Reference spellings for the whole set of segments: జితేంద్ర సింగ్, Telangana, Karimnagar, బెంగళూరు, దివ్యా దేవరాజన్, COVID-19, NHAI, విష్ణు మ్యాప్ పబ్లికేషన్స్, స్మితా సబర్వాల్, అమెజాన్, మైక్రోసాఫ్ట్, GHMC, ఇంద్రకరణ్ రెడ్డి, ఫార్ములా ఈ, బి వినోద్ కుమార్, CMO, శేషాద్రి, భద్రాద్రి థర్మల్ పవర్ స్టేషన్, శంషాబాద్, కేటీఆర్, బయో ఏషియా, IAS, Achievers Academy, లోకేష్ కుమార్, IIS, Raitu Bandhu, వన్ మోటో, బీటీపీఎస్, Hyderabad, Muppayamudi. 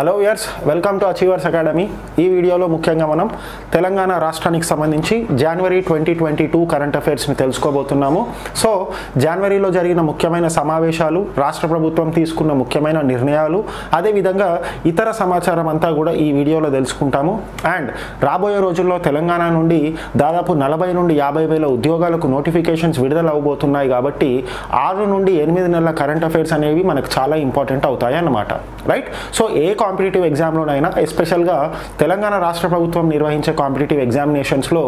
Hello యర్స్ welcome to achievers academy ఈ వీడియోలో ముఖ్యంగా మనం తెలంగాణ రాష్ట్రానికి సంబంధించి జనవరి 2022 కరెంట్ అఫైర్స్ ని తెలుసుకోబోతున్నాము సో జనవరిలో జరిగిన ముఖ్యమైన సమావేశాలు రాష్ట్ర ప్రభుత్వం తీసుకున్న ముఖ్యమైన నిర్ణయాలు అదే విధంగా ఇతర సమాచారం అంతా కూడా ఈ వీడియోలో తెలుసుకుంటాము అండ్ రాబోయే రోజుల్లో తెలంగాణ నుండి దాదాపు 40 నుండి 50 వేల ఉద్యోగాలకు నోటిఫికేషన్స్ విడుదల అవబోతున్నాయి కాబట్టి 6 నుండి 8 నెలల కరెంట్ అఫైర్స్ అనేవి మనకు చాలా ఇంపార్టెంట్ అవుతాయి అన్నమాట రైట్ సో ఏ కాంపిటీటివ్ ఎగ్జామ్ లోనైనా ఎస్పెషల్ గా తెలంగాణ రాష్ట్ర ప్రభుత్వం నిర్వహించే కాంపిటీటివ్ ఎగ్జామినేషన్స్ లో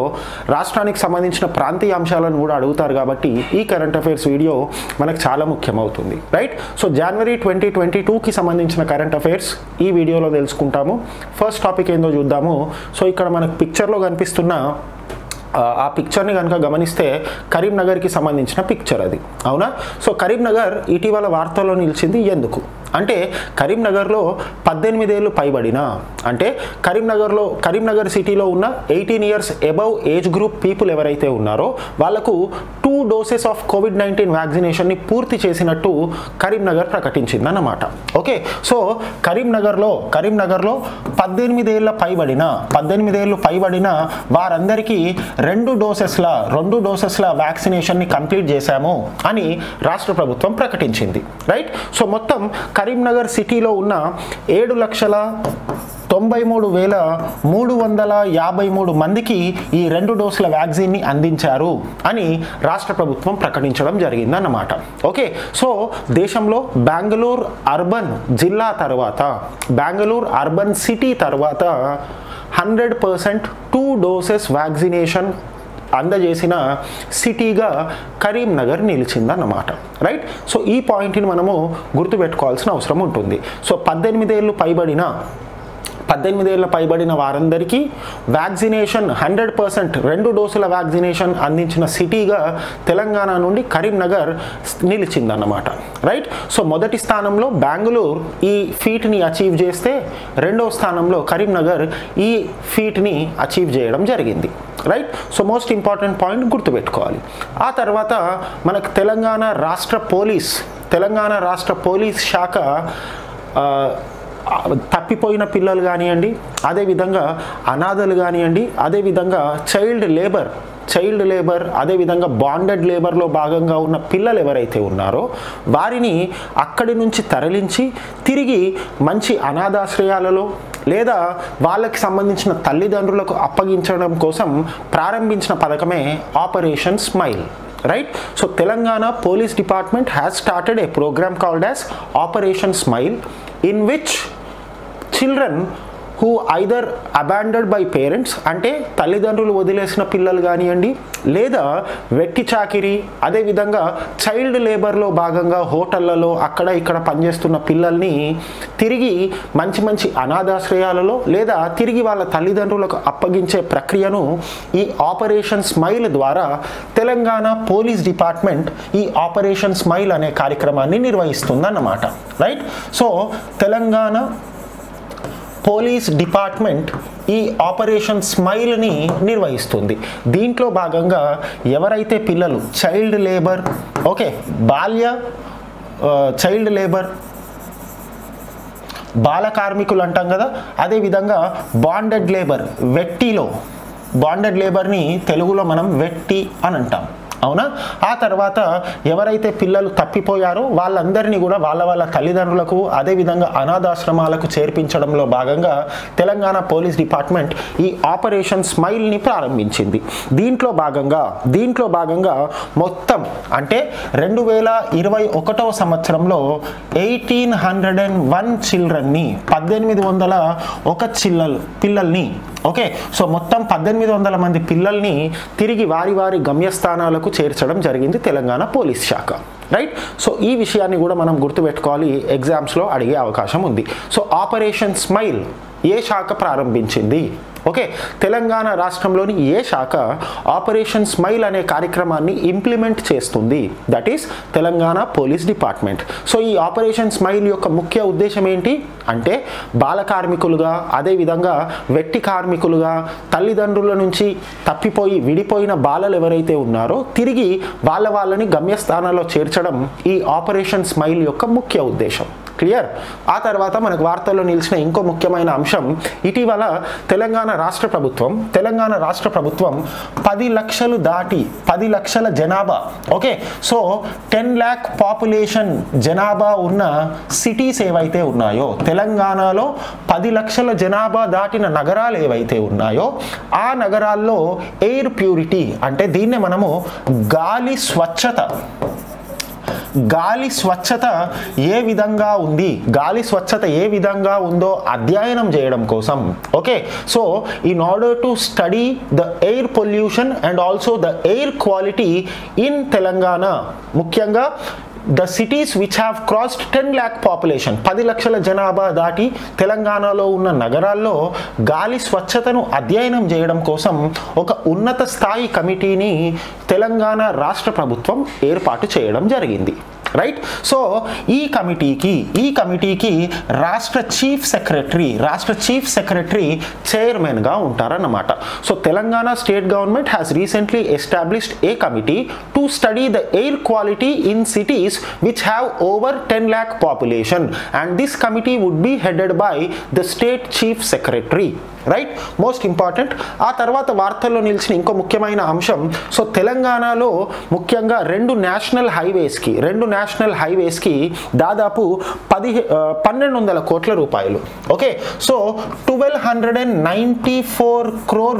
రాష్ట్రానికి సంబంధించిన ప్రాంతీయ అంశాలను కూడా అడుగుతారు కాబట్టి ఈ కరెంట్ అఫైర్స్ వీడియో మనకు చాలా ముఖ్యం అవుతుంది రైట్ సో జనవరి 2022 కి సంబంధించిన కరెంట్ అఫైర్స్ ఈ వీడియోలో తెలుసుకుంటాము ఫస్ట్ టాపిక్ ఏందో చూద్దాము సో ఇక్కడ మనకు పిక్చర్ లో కనిపిస్తున్న ఆ పిక్చర్ ని గనుక గమనిస్తే కరీంనగర్ కి సంబంధించిన పిక్చర్ అది అవునా సో కరీంనగర్ ఇటీవల వార్తల్లో నిలిచింది ఎందుకు అంటే కరీంనగర్లో 18 ఏళ్ళు పైబడిన అంటే కరీంనగర్ సిటీలో ఉన్న 18 years above age group people ఎవరైతే ఉన్నారో వాళ్లకు 2 డోసెస్ ఆఫ్ COVID-19 వ్యాక్సినేషన్ ని పూర్తి చేసినట్టు కరీంనగర్ ప్రకటించింది అన్నమాట ఓకే సో కరీంనగర్లో 18 ఏళ్ళు పైబడిన వారందరికీ 2 డోసెస్ల వ్యాక్సినేషన్ ని కంప్లీట్ చేశాము అని రాష్ట్ర ప్రభుత్వం ప్రకటించింది రైట్ సో మొత్తం కరీంనగర్ సిటీలో ఉన్న 7,93,353 మందికి ఈ 2 డోసుల వ్యాక్సిన్ ని అందించారు అని రాష్ట్ర ప్రభుత్వం ప్రకటించడం జరిగిందన్నమాట ఓకే సో దేశంలో బెంగళూరు అర్బన్ సిటీ తర్వాత 100% 2 డోసెస్ వ్యాక్సినేషన్ అందజేసిన సిటీగా కరీంనగర్ నిలిచిందన్నమాట రైట్ సో ఈ పాయింట్ని మనము గుర్తుపెట్టుకోవాల్సిన అవసరం ఉంటుంది సో 18 ఏళ్ళు పైబడిన వారందరికీ వ్యాక్సినేషన్ 100% 2 డోసుల వ్యాక్సినేషన్ అందించిన సిటీగా తెలంగాణ నుండి కరీంనగర్ నిలిచిందన్నమాట రైట్ సో మొదటి స్థానంలో బెంగళూరు ఈ ఫీట్ని అచీవ్ చేస్తే రెండో స్థానంలో కరీంనగర్ ఈ ఫీట్ని అచీవ్ చేయడం జరిగింది right so most important point గుర్తుపెట్టుకోవాలి ఆ తర్వాత మనకు తెలంగాణ రాష్ట్ర పోలీస్ శాఖ తప్పిపోయిన పిల్లలు కానివ్వండి అదేవిధంగా అనాథలు కానివ్వండి అదేవిధంగా చైల్డ్ లేబర్ అదేవిధంగా బాండెడ్ లేబర్లో భాగంగా ఉన్న పిల్లలు ఎవరైతే ఉన్నారో వారిని అక్కడి నుంచి తరలించి తిరిగి మంచి అనాథాశ్రయాలలో లేదా వాళ్ళకి సంబంధించిన తల్లిదండ్రులకు అప్పగించడం కోసం ప్రారంభించిన పథకమే operation smile right so Telangana police department has started a programme called as operation smile in which children who either abandoned by parents అంటే తల్లిదండ్రులు వదిలేసిన పిల్లలు కానివ్వండి లేదా వెట్టి చాకిరీ అదేవిధంగా చైల్డ్ లేబర్లో భాగంగా హోటళ్లలో అక్కడ ఇక్కడ పనిచేస్తున్న పిల్లల్ని తిరిగి మంచి మంచి అనాథాశ్రయాలలో లేదా తిరిగి వాళ్ళ తల్లిదండ్రులకు అప్పగించే ప్రక్రియను ఈ ఆపరేషన్ స్మైల్ ద్వారా తెలంగాణ పోలీస్ డిపార్ట్మెంట్ ఈ ఆపరేషన్ స్మైల్ అనే కార్యక్రమాన్ని నిర్వహిస్తుందన్నమాట right so Telangana police department ఈ ఆపరేషన్ స్మైల్ని నిర్వహిస్తుంది దీంట్లో భాగంగా ఎవరైతే పిల్లలు చైల్డ్ లేబర్ బాల కార్మికులు అంటాం కదా అదేవిధంగా బాండెడ్ లేబర్ని తెలుగులో మనం వెట్టి అని అంటాం అవునా ఆ తర్వాత ఎవరైతే పిల్లలు తప్పిపోయారో వాళ్ళందరినీ కూడా వాళ్ళ తల్లిదండ్రులకు అదేవిధంగా అనాథాశ్రమాలకు చేర్పించడంలో భాగంగా తెలంగాణ పోలీస్ డిపార్ట్మెంట్ ఈ ఆపరేషన్ స్మైల్ని ప్రారంభించింది దీంట్లో భాగంగా మొత్తం అంటే 2021వ సంవత్సరంలో 1801 చిల్డ్రన్ని 1801 పిల్లల్ని ఓకే సో మొత్తం 1800 మంది పిల్లల్ని తిరిగి వారి గమ్యస్థానాలకు చేర్చడం జరిగింది తెలంగాణ పోలీస్ శాఖ రైట్ సో ఈ విషయాన్ని కూడా మనం గుర్తుపెట్టుకోవాలి ఎగ్జామ్స్లో అడిగే అవకాశం ఉంది సో ఆపరేషన్ స్మైల్ ఏ శాఖ ప్రారంభించింది ఓకే తెలంగాణ రాష్ట్రంలోని ఏ శాఖ ఆపరేషన్ స్మైల్ అనే కార్యక్రమాన్ని ఇంప్లిమెంట్ చేస్తుంది that is Telangana police department so ఈ ఆపరేషన్ స్మైల్ యొక్క ముఖ్య ఉద్దేశం ఏంటి అంటే బాల కార్మికులుగా అదేవిధంగా వెట్టి కార్మికులుగా తల్లిదండ్రుల నుంచి తప్పిపోయి విడిపోయిన బాలలు ఎవరైతే ఉన్నారో తిరిగి వాళ్ళని గమ్యస్థానాల్లో చేర్చడం ఈ ఆపరేషన్ స్మైల్ యొక్క ముఖ్య ఉద్దేశం క్లియర్ ఆ తర్వాత మనకు వార్తల్లో నిలిచిన ఇంకో ముఖ్యమైన అంశం ఇటీవల తెలంగాణ రాష్ట్ర ప్రభుత్వం 10 లక్షలు దాటి 10 లక్షల జనాభా ఓకే సో 10 లక్ష పాపులేషన్ జనాభా ఉన్న సిటీస్ ఏవైతే ఉన్నాయో తెలంగాణలో 10 లక్షల జనాభా దాటిన నగరాలు ఏవైతే ఉన్నాయో ఆ నగరాల్లో ఎయిర్ ప్యూరిటీ అంటే దీన్నే మనము గాలి స్వచ్ఛత ఏ విధంగా ఉంది అధ్యయనం చేయడం కోసం okay so in order to study the air pollution and also the air quality in Telangana ముఖ్యంగా the cities which have crossed 10 lakh population 10 లక్షల జనాభా దాటి తెలంగాణలో ఉన్న నగరాల్లో గాలి స్వచ్ఛతను అధ్యయనం చేయడం కోసం ఒక ఉన్నత స్థాయి కమిటీని తెలంగాణ రాష్ట్ర ప్రభుత్వం ఏర్పాటు చేయడం జరిగింది రైట్ సో ఈ కమిటీకి రాష్ట్ర చీఫ్ సెక్రటరీ చైర్మన్గా ఉంటారన్నమాట so Telangana state government has recently established a committee to study the air quality in cities which have over 10 lakh population and this committee would be headed by the state chief secretary right most important ఆ తర్వాత వార్తల్లో నిలిచిన ఇంకో ముఖ్యమైన అంశం so తెలంగాణలో ముఖ్యంగా రెండు నేషనల్ హైవేస్కి దాదాపు 1,200 కోట్ల రూపాయలు okay so 1,294 crore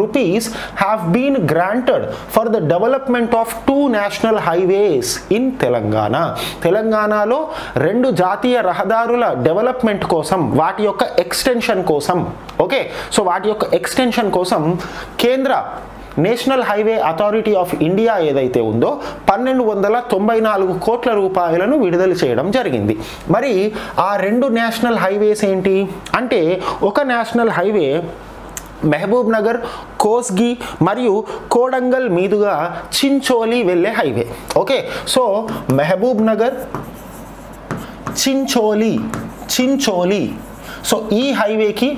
rupees have been granted for the development of 2 national highways ఇన్ తెలంగాణలో 2 జాతీయ రహదారుల డెవలప్మెంట్ కోసం వాటి యొక్క ఎక్స్టెన్షన్ కోసం కేంద్ర national highway authority of India ఏదైతే ఉందో 1,294 కోట్ల రూపాయలను విడుదల చేయడం జరిగింది మరి ఆ 2 నేషనల్ హైవేస్ ఏంటి అంటే ఒక నేషనల్ హైవే మెహబూబ్ నగర్ కోస్గి మరియు కోడంగల్ మీదుగా చించోలి వెళ్ళే highway okay so Mehboob Nagar Chincholi so ఈ హైవేకి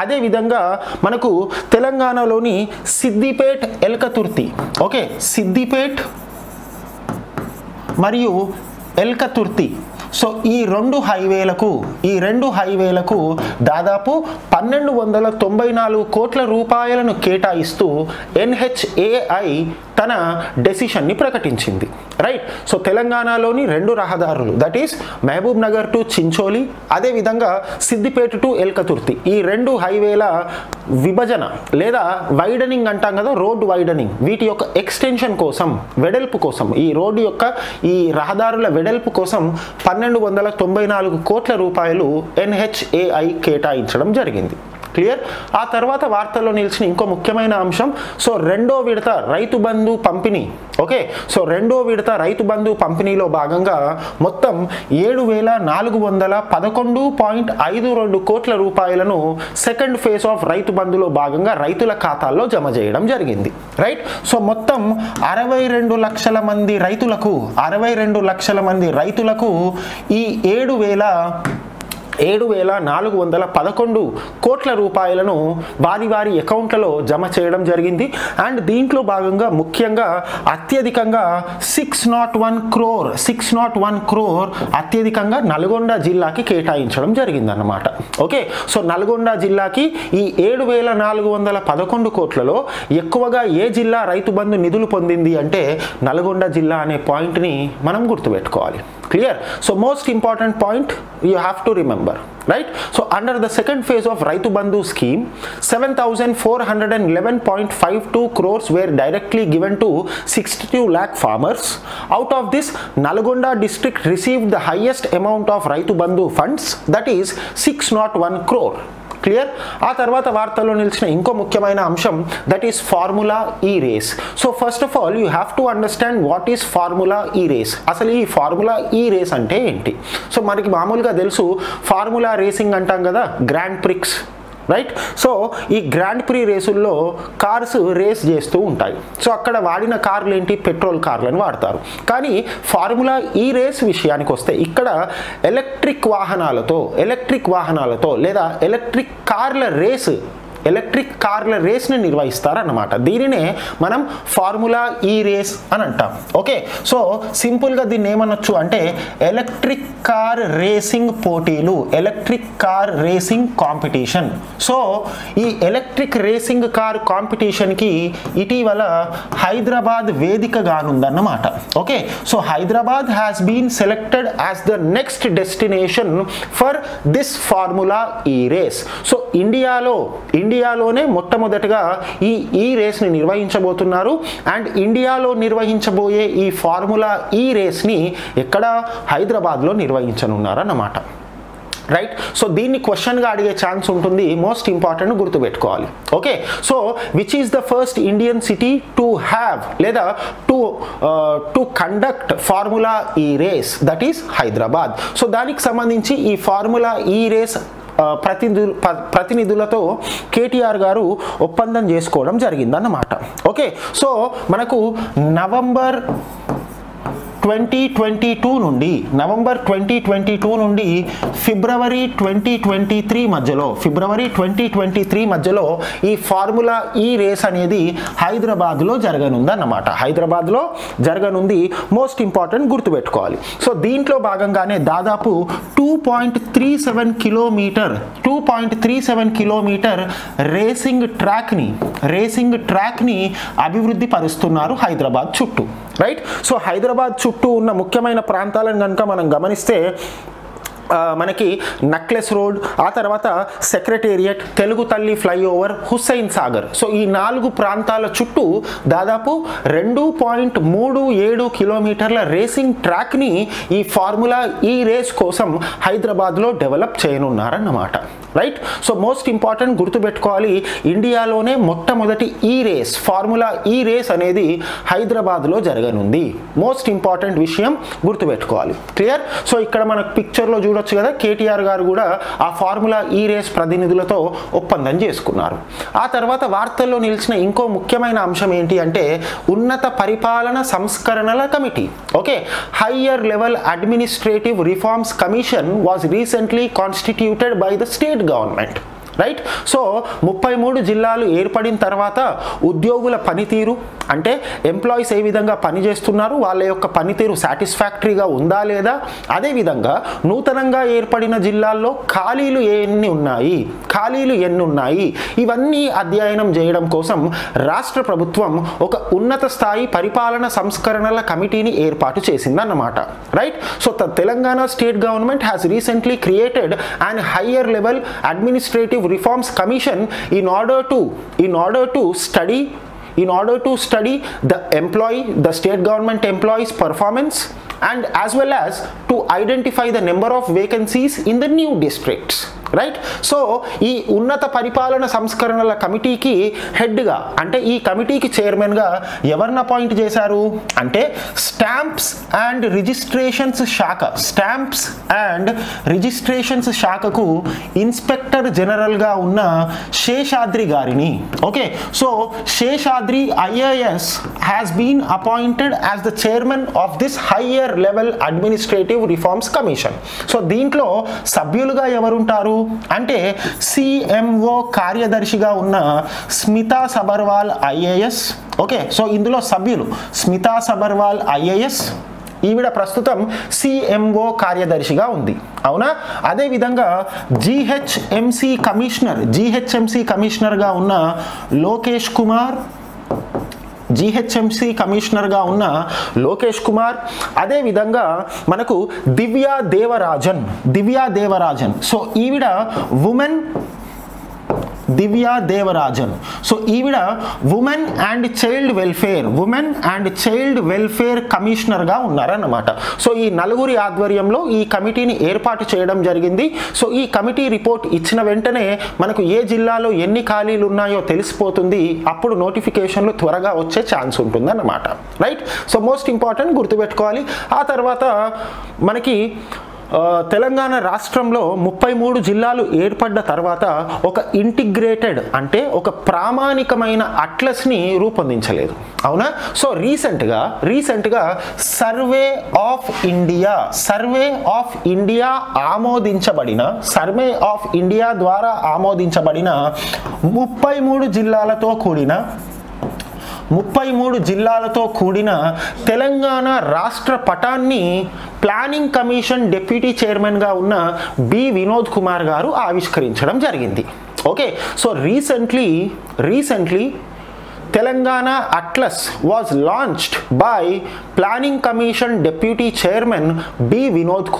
అదేవిధంగా మనకు తెలంగాణలోని సిద్దిపేట్ ఎల్కతుర్తి ఓకే సిద్దిపేట్ మరియు ఎల్కతుర్తి సో ఈ రెండు హైవేలకు దాదాపు 1,294 కోట్ల రూపాయలను కేటాయిస్తూ NHAI తన డెసిషన్ని ప్రకటించింది రైట్ సో తెలంగాణలోని 2 రహదారులు that is Mahabub Nagar to Chincholi అదేవిధంగా సిద్దిపేట టు ఎల్కతుర్తి ఈ 2 హైవేల విభజన లేదా వైడనింగ్ అంటాం కదా రోడ్ వైడనింగ్ వీటి యొక్క ఎక్స్టెన్షన్ కోసం వెడల్పు కోసం ఈ రహదారుల వెడల్పు కోసం 1,294 కోట్ల రూపాయలు NHAI కేటాయించడం జరిగింది క్లియర్ ఆ తర్వాత వార్తల్లో నిలిచిన ఇంకో ముఖ్యమైన అంశం సో 2వ విడత రైతు బంధు పంపిణీలో భాగంగా మొత్తం 7,411.52 కోట్ల రూపాయలను సెకండ్ ఫేజ్ ఆఫ్ రైతు బంధులో భాగంగా రైతుల ఖాతాల్లో జమ చేయడం జరిగింది రైట్ సో మొత్తం 62 లక్షల మంది రైతులకు ఈ 7,411 కోట్ల రూపాయలను వారి అకౌంట్లలో జమ చేయడం జరిగింది అండ్ దీంట్లో భాగంగా ముఖ్యంగా అత్యధికంగా 601 crore అత్యధికంగా నల్గొండ జిల్లాకి కేటాయించడం జరిగిందన్నమాట ఓకే సో నల్గొండ జిల్లాకి ఈ 7,411 కోట్లలో ఎక్కువగా ఏ జిల్లా రైతు బంధు నిధులు పొందింది అంటే నల్గొండ జిల్లా అనే పాయింట్ని మనం గుర్తుపెట్టుకోవాలి clear so most important point you have to remember right so under the second phase of Rythu Bandhu scheme 7,411.52 crores were directly given to 62 lakh farmers out of this Nalgonda district received the highest amount of Rythu Bandhu funds that is 601 crore clear ఆ తర్వాత వార్తల్లో నిలిచిన ఇంకో ముఖ్యమైన అంశం that is ఫార్ములా ఈ race so first of all you have to understand what is ఫార్ములా ఈ race అసలు ఈ ఫార్ములా ఈ race అంటే ఏంటి సో మనకి మామూలుగా తెలుసు ఫార్ములా రేసింగ్ అంటాం కదా గ్రాండ్ ప్రిక్స్ రైట్ సో ఈ గ్రాండ్ ప్రీ రేసుల్లో కార్స్ రేస్ చేస్తూ ఉంటాయి సో అక్కడ వాడిన కార్లు ఏంటి పెట్రోల్ కార్లను వాడతారు కానీ ఫార్ములా ఈ రేస్ విషయానికి వస్తే ఇక్కడ ఎలక్ట్రిక్ వాహనాలతో లేదా ఎలక్ట్రిక్ కార్ల రేస్ ఎలక్ట్రిక్ కార్ల రేస్ ని నిర్వహిస్తారన్నమాట. దీనినే మనం ఫార్ములా ఈ రేస్ అని అంటాం. ఓకే, సో సింపుల్ గా దీన్ని ఏమనొచ్చు అంటే ఎలక్ట్రిక్ కార్ రేసింగ్ పోటీలు, electric car racing competition. So ఈ ఎలక్ట్రిక్ రేసింగ్ కార్ కాంపిటీషన్ కి ఇటీవల హైదరాబాద్ వేదికగానుందన్నమాట. Okay, so Hyderabad has been selected as the next destination for this formula e race. So ఇండియాలోనే మొట్టమొదటిగా ఈ రేస్ ని నిర్వహించబోతున్నారు. అండ్ ఇండియాలో నిర్వహించబోయే ఈ ఫార్ములా ఈ రేస్ ని ఎక్కడ, హైదరాబాద్ లో నిర్వహించనున్నారన్నమాట. రైట్, సో దీన్ని క్వశ్చన్గా అడిగే ఛాన్స్ ఉంటుంది. మోస్ట్ ఇంపార్టెంట్ గుర్తుపెట్టుకోవాలి. Okay, so which is the first Indian city to have లేదా to conduct ఫార్ములా ఈ race, that is Hyderabad. So దానికి సంబంధించి ఈ ఫార్ములా ఈ రేస్ ప్రతినిధులతో కేటీఆర్ గారు ఒప్పందం చేసుకోవడం జరిగిందన్నమాట. ఓకే, సో మనకు నవంబర్ 2022 నుండి ఫిబ్రవరి 2023 మధ్యలో ఈ ఫార్ములా ఈ రేస్ అనేది హైదరాబాద్లో జరగనుందన్నమాట. హైదరాబాద్లో జరగనుంది. మోస్ట్ ఇంపార్టెంట్ గుర్తుపెట్టుకోవాలి. సో దీంట్లో భాగంగానే దాదాపు 2.37 కిలోమీటర్ రేసింగ్ ట్రాక్ని అభివృద్ధి పరుస్తున్నారు హైదరాబాద్ చుట్టూ. రైట్, సో హైదరాబాద్ చుట్టూ ఉన్న ముఖ్యమైన ప్రాంతాలను కనుక మనం గమనిస్తే మనకి నక్లెస్ రోడ్, ఆ తర్వాత సెక్రటేరియట్, తెలుగు తల్లి ఫ్లైఓవర్, హుస్సేన్ సాగర్. సో ఈ 4 ప్రాంతాల చుట్టూ దాదాపు 2.37 కిలోమీటర్ల రేసింగ్ ట్రాక్ని ఈ ఫార్ములా ఈ రేస్ కోసం హైదరాబాద్లో డెవలప్ చేయనున్నారన్నమాట. రైట్, సో మోస్ట్ ఇంపార్టెంట్ గుర్తుపెట్టుకోవాలి, ఇండియాలోనే మొట్టమొదటి ఈ రేస్ ఫార్ములా ఈ రేస్ అనేది హైదరాబాద్లో జరగనుంది. మోస్ట్ ఇంపార్టెంట్ విషయం గుర్తుపెట్టుకోవాలి. క్లియర్. సో ఇక్కడ మన పిక్చర్లో చూడొచ్చు కదా, కేటీఆర్ గారు కూడా ఆ ఫార్ములా ఈ రేస్ ప్రతినిధులతో ఒప్పందం చేసుకున్నారు. ఆ తర్వాత వార్తల్లో నిలిచిన ఇంకో ముఖ్యమైన అంశం ఏంటి అంటే ఉన్నత పరిపాలన సంస్కరణల కమిటీ. Okay, higher level administrative reforms commission was recently constituted by the state government. Right, so 33 జిల్లాలు ఏర్పడిన తర్వాత ఉద్యోగుల పనితీరు, అంటే ఎంప్లాయీస్ ఏ విధంగా పనిచేస్తున్నారు, వాళ్ళ యొక్క పనితీరు సాటిస్ఫాక్టరీగా ఉందా లేదా, అదేవిధంగా నూతనంగా ఏర్పడిన జిల్లాల్లో ఖాళీలు ఎన్ని ఉన్నాయి ఇవన్నీ అధ్యయనం చేయడం కోసం రాష్ట్ర ప్రభుత్వం ఒక ఉన్నత స్థాయి పరిపాలన సంస్కరణల కమిటీని ఏర్పాటు చేసిందన్నమాట. Right, so Telangana state government has recently created and higher level administrative Reforms Commission in order to study the state government employees' performance and as well as to identify the number of vacancies in the new districts. Right, so ఈ ఉన్నత పరిపాలన సంస్కరణల కమిటీకి హెడ్గా, అంటే ఈ కమిటీకి చైర్మన్గా ఎవరిని అపాయింట్ చేశారు అంటే స్టాంప్స్ అండ్ రిజిస్ట్రేషన్స్ శాఖకు ఇన్స్పెక్టర్ జనరల్గా ఉన్న శేషాద్రి గారిని. Okay, so శేషాద్రి IIS has been appointed as the chairman of this higher level administrative reforms commission. So దీంట్లో సభ్యులుగా ఎవరుంటారు అంటే CMO కార్యదర్శిగా ఉన్న స్మితా సబర్వాల్ IAS. Okay, so ఇందులో సభ్యులు స్మితా సబర్వాల్ IAS, ఈవిడ ప్రస్తుతం CMO కార్యదర్శిగా ఉంది. అవునా, అదేవిధంగా GHMC కమిషనర్గా ఉన్న లోకేష్ కుమార్, అదేవిధంగా మనకు దివ్యా దేవరాజన్. సో ఈవిడ ఉమెన్ అండ్ చైల్డ్ వెల్ఫేర్ కమిషనర్గా ఉన్నారన్నమాట. సో ఈ 4 ఆధ్వర్యంలో ఈ కమిటీని ఏర్పాటు చేయడం జరిగింది. సో ఈ కమిటీ రిపోర్ట్ ఇచ్చిన వెంటనే మనకు ఏ జిల్లాలో ఎన్ని ఖాళీలు ఉన్నాయో తెలిసిపోతుంది. అప్పుడు నోటిఫికేషన్లు త్వరగా వచ్చే ఛాన్స్ ఉంటుందన్నమాట. రైట్, సో మోస్ట్ ఇంపార్టెంట్ గుర్తుపెట్టుకోవాలి. ఆ తర్వాత మనకి తెలంగాణ రాష్ట్రంలో 33 జిల్లాలు ఏర్పడ్డ తర్వాత ఒక ఇంటిగ్రేటెడ్ అంటే ఒక ప్రామాణికమైన అట్లస్ని రూపొందించలేదు, అవునా? సో రీసెంట్గా సర్వే ఆఫ్ ఇండియా ఆమోదించబడిన సర్వే ఆఫ్ ఇండియా ద్వారా ఆమోదించబడిన 33 జిల్లాలతో కూడిన తెలంగాణ రాష్ట్ర పటాన్ని ప్లానింగ్ కమిషన్ డిప్యూటీ చైర్మన్గా ఉన్న బి వినోద్ కుమార్ గారు ఆవిష్కరించడం జరిగింది. Okay, so recently Telangana atlas was launched by planning commission deputy chairman బి వినోద్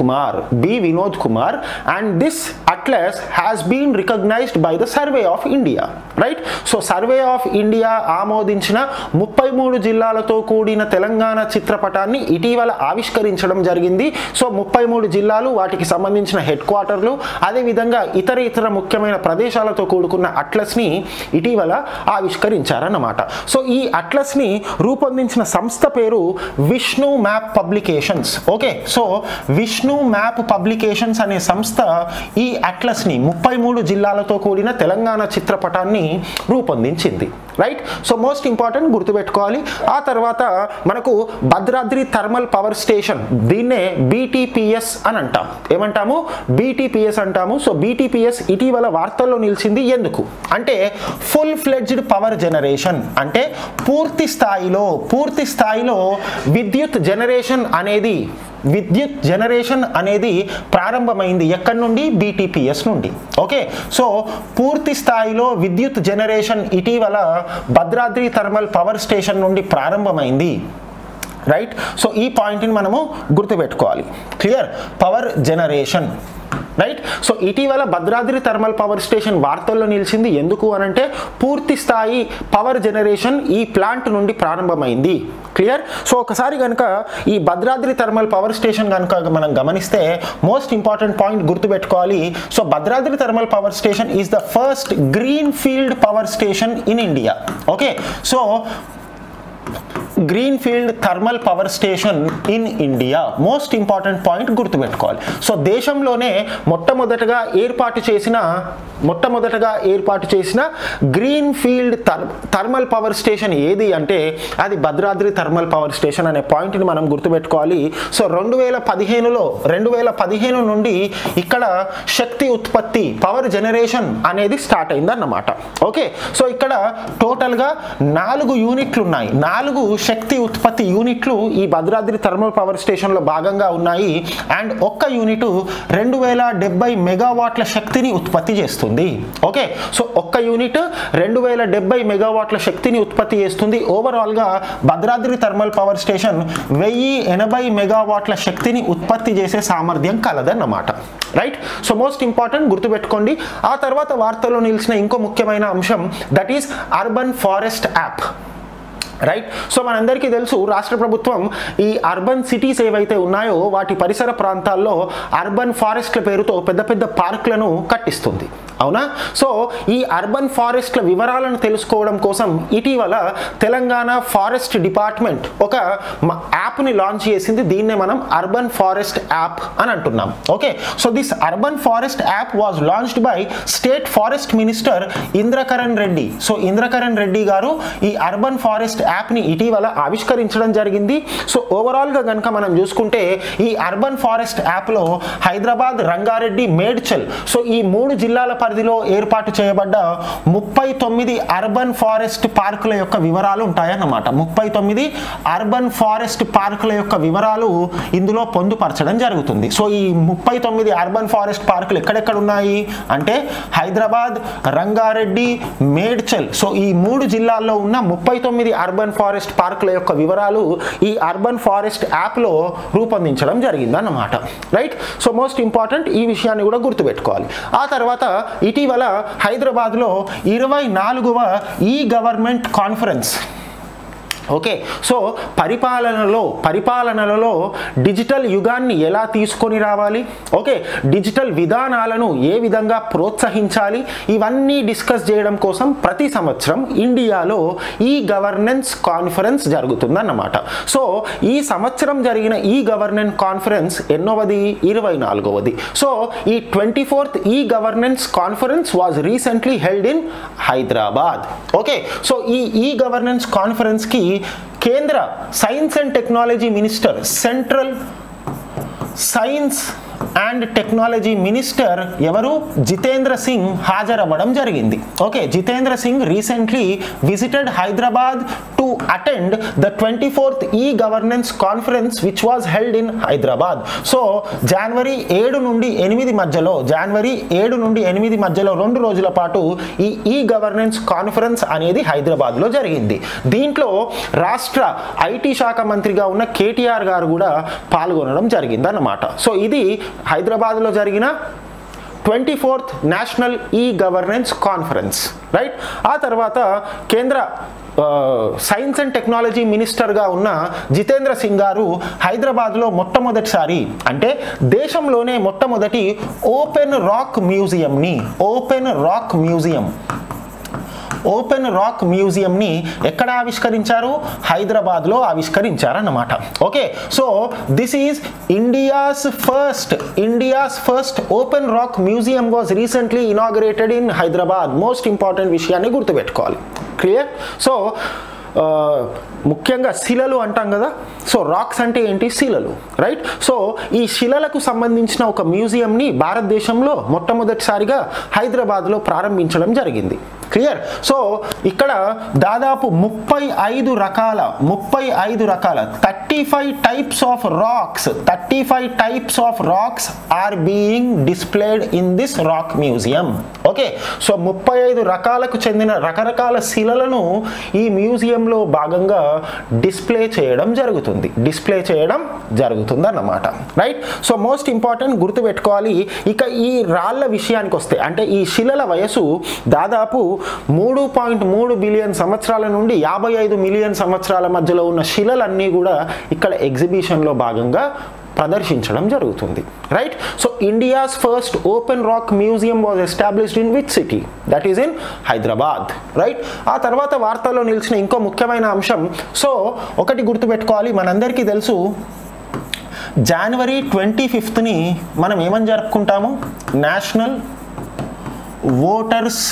కుమార్ and this atlas has been recognised by the survey of India, right? So survey of India ఆమోదించిన 33 జిల్లాలతో కూడిన తెలంగాణ చిత్రపటాన్ని ఇటీవల ఆవిష్కరించడం జరిగింది. సో 33 జిల్లాలు, వాటికి సంబంధించిన హెడ్ క్వార్టర్లు, అదేవిధంగా ఇతర ముఖ్యమైన ప్రదేశాలతో కూడుకున్న అట్లస్ని ఇటీవల ఆవిష్కరించారన్నమాట. సో ఈ అట్లస్ని రూపొందించిన సంస్థ పేరు విష్ణు మ్యాప్ పబ్లికేషన్స్. Okay, so విష్ణు మ్యాప్ పబ్లికేషన్స్ అనే సంస్థ ఈ అట్లస్ని 33 జిల్లాలతో కూడిన తెలంగాణ చిత్రపటాన్ని రూపొందించింది, రైట్? సో మోస్ట్ ఇంపార్టెంట్ గుర్తుపెట్టుకోవాలి. ఆ తర్వాత మనకు భద్రాద్రి థర్మల్ పవర్ స్టేషన్, దీన్నే బీటీపీఎస్ అని అంటాం. ఏమంటాము? బీటీపీఎస్ అంటాము. సో బీటీపీఎస్ ఇటీవల వార్తల్లో నిలిచింది. ఎందుకు అంటే ఫుల్ ఫ్లెడ్జ్డ్ పవర్ జనరేషన్ అంటే పూర్తి స్థాయిలో విద్యుత్ జనరేషన్ అనేది ప్రారంభమైంది. ఎక్కడి నుండి? బీటీపీఎస్ నుండి. ఓకే, సో పూర్తి స్థాయిలో విద్యుత్ జనరేషన్ ఇటీవల భద్రాద్రి థర్మల్ పవర్ స్టేషన్ నుండి ప్రారంభమైంది, రైట్? సో ఈ పాయింట్ని మనము గుర్తుపెట్టుకోవాలి. Clear? Power generation, right? So ఇటీవల భద్రాద్రి థర్మల్ పవర్ స్టేషన్ వార్తల్లో నిలిచింది. ఎందుకు అనంటే పూర్తి స్థాయి పవర్ జనరేషన్ ఈ ప్లాంట్ నుండి ప్రారంభమైంది. క్లియర్? సో ఒకసారి కనుక ఈ భద్రాద్రి థర్మల్ పవర్ స్టేషన్ కనుక మనం గమనిస్తే మోస్ట్ ఇంపార్టెంట్ పాయింట్ గుర్తుపెట్టుకోవాలి. So భద్రాద్రి థర్మల్ పవర్ స్టేషన్ is the first green field power station in India. Okay, so greenfield thermal power station in India, most important point గుర్తుపెట్టుకోవాలి. So దేశంలోనే మొట్టమొదటగా ఏర్పాటు చేసిన greenfield thermal power station ఏది అంటే అది భద్రాద్రి థర్మల్ పవర్ స్టేషన్ అనే పాయింట్ని మనం గుర్తుపెట్టుకోవాలి. సో 2015 నుండి ఇక్కడ శక్తి ఉత్పత్తి పవర్ జనరేషన్ అనేది స్టార్ట్ అయిందన్నమాట. ఓకే, సో ఇక్కడ టోటల్గా 4 యూనిట్లు ఉన్నాయి. 4 శక్తి ఉత్పత్తి యూనిట్లు ఈ భద్రాద్రి థర్మల్ పవర్ స్టేషన్లో భాగంగా ఉన్నాయి. అండ్ ఒక్క యూనిట్ 2070 మెగావాట్ల శక్తిని ఉత్పత్తి చేస్తుంది. ఓకే, సో ఒక్క యూనిట్ 2070 మెగావాట్ల శక్తిని ఉత్పత్తి చేస్తుంది. ఓవరాల్గా భద్రాద్రి థర్మల్ పవర్ స్టేషన్ 1080 మెగావాట్ల శక్తిని ఉత్పత్తి చేసే సామర్థ్యం కలదన్నమాట, రైట్? సో మోస్ట్ ఇంపార్టెంట్ గుర్తుపెట్టుకోండి. ఆ తర్వాత వార్తల్లో నిలిచిన ఇంకో ముఖ్యమైన అంశం that is urban forest app, right? So మనందరికీ తెలుసు రాష్ట్ర ప్రభుత్వం ఈ అర్బన్ సిటీస్ ఏవైతే ఉన్నాయో వాటి పరిసర ప్రాంతాల్లో అర్బన్ ఫారెస్ట్ల పేరుతో పెద్ద పార్కులను కట్టిస్తుంది, అవునా? సో ఈ అర్బన్ ఫారెస్ట్ల వివరాలను తెలుసుకోవడం కోసం ఇటీవల తెలంగాణ ఫారెస్ట్ డిపార్ట్మెంట్ ఒక యాప్ని లాంచ్ చేసింది. దీన్నే మనం అర్బన్ ఫారెస్ట్ యాప్ అని అంటున్నాం. Okay, so this urban forest app was launched by state forest minister ఇంద్రకరణ్ రెడ్డి. So ఇంద్రకరణ్ రెడ్డి గారు ఈ అర్బన్ ఫారెస్ట్ యాప్ని ఇటీవల ఆవిష్కరించడం జరిగింది. సో ఓవరాల్గా కనుక మనం చూసుకుంటే ఈ అర్బన్ ఫారెస్ట్ యాప్లో హైదరాబాద్, రంగారెడ్డి, మేడ్చల్, సో ఈ 3 జిల్లాల పరిధిలో ఏర్పాటు చేయబడ్డ 39 అర్బన్ ఫారెస్ట్ పార్కుల యొక్క వివరాలు ఉంటాయన్నమాట. 39 అర్బన్ ఫారెస్ట్ పార్కుల యొక్క వివరాలు ఇందులో పొందుపరచడం జరుగుతుంది. సో ఈ 39 అర్బన్ ఫారెస్ట్ పార్కులు ఎక్కడెక్కడ ఉన్నాయి అంటే హైదరాబాద్, రంగారెడ్డి, మేడ్చల్, సో ఈ 3 జిల్లాల్లో ఉన్న 39 అర్బన్ ఫారెస్ట్ పార్కుల యొక్క వివరాలు ఈ అర్బన్ ఫారెస్ట్ యాప్లో రూపొందించడం జరిగిందన్నమాట, రైట్? సో మోస్ట్ ఇంపార్టెంట్ ఈ విషయాన్ని కూడా గుర్తుపెట్టుకోవాలి. ఆ తర్వాత ఇటీవల హైదరాబాద్లో 24వ e government conference okay so పరిపాలనలో డిజిటల్ యుగాన్ని ఎలా తీసుకొని రావాలి, ఓకే డిజిటల్ విధానాలను ఏ విధంగా ప్రోత్సహించాలి, ఇవన్నీ డిస్కస్ చేయడం కోసం ప్రతి సంవత్సరం ఇండియాలో ఈ గవర్నెన్స్ కాన్ఫరెన్స్ జరుగుతుందన్నమాట. సో ఈ సంవత్సరం జరిగిన ఈ గవర్నెన్స్ కాన్ఫరెన్స్ ఎన్నోవది? 24వది. సో ఈ 24th e governance conference was recently held in Hyderabad. Okay so e governance conference కి కేంద్ర science and technology minister, central science and technology minister ఎవరు? జితేంద్ర సింగ్ హాజరవ్వడం జరిగింది. Okay జితేంద్ర సింగ్ recently visited Hyderabad to attend the 24th e governance conference which was held in Hyderabad. So జనవరి 7 నుండి 8 మధ్యలో 2 రోజుల పాటు ఈ గవర్నెన్స్ కాన్ఫరెన్స్ అనేది హైదరాబాద్లో జరిగింది. దీంట్లో రాష్ట్ర ఐటీ శాఖ మంత్రిగా ఉన్న కేటీఆర్ గారు కూడా పాల్గొనడం జరిగింది అన్నమాట. సో ఇది హైదరాబాద్లో జరిగిన 24th national e governance conference, right. ఆ తర్వాత కేంద్ర సైన్స్ అండ్ టెక్నాలజీ మినిస్టర్గా ఉన్న జితేంద్ర సింగ్ గారు హైదరాబాద్లో మొట్టమొదటిసారి, అంటే దేశంలోనే మొట్టమొదటి ఓపెన్ రాక్ మ్యూజియంని ఎక్కడ ఆవిష్కరించారు? హైదరాబాద్లో ఆవిష్కరించారన్నమాట. Okay so this is India's first open rock museum was recently inaugurated in Hyderabad. Most important విషయాన్ని గుర్తుపెట్టుకోవాలి, క్లియర్. సో ముఖ్యంగా శిలలు అంటాం కదా, సో రాక్స్ అంటే ఏంటి? శిలలు, రైట్. సో ఈ శిలలకు సంబంధించిన ఒక మ్యూజియంని భారతదేశంలో మొట్టమొదటిసారిగా హైదరాబాద్లో ప్రారంభించడం జరిగింది, క్లియర్. సో ఇక్కడ దాదాపు 35 రకాల 35 types of rocks are being displayed in this rock museum. Okay so 35 రకాలకు చెందిన రకరకాల శిలలను ఈ మ్యూజియంలో భాగంగా డిస్ప్లే చేయడం జరుగుతుంది అన్నమాట, రైట్. సో మోస్ట్ ఇంపార్టెంట్ గుర్తుపెట్టుకోవాలి. ఇక ఈ రాళ్ల విషయానికి వస్తే, అంటే ఈ శిలల వయసు దాదాపు 3.3 బిలియన్ సంవత్సరాల నుండి 55 మిలియన్ సంవత్సరాల మధ్యలో ఉన్న శిలలన్నీ కూడా ఇక్కడ ఎగ్జిబిషన్లో భాగంగా ప్రదర్శించడం జరుగుతుంది, right. So India's first open rock museum was established in which city? That is in Hyderabad, right. ఆ తర్వాత వార్తల్లో నిలిచిన ఇంకో ముఖ్యమైన అంశం, సో ఒకటి గుర్తుపెట్టుకోవాలి, మనందరికీ తెలుసు జనవరి 25ని మనం ఏమని జరుపుకుంటాము? నేషనల్ ఓటర్స్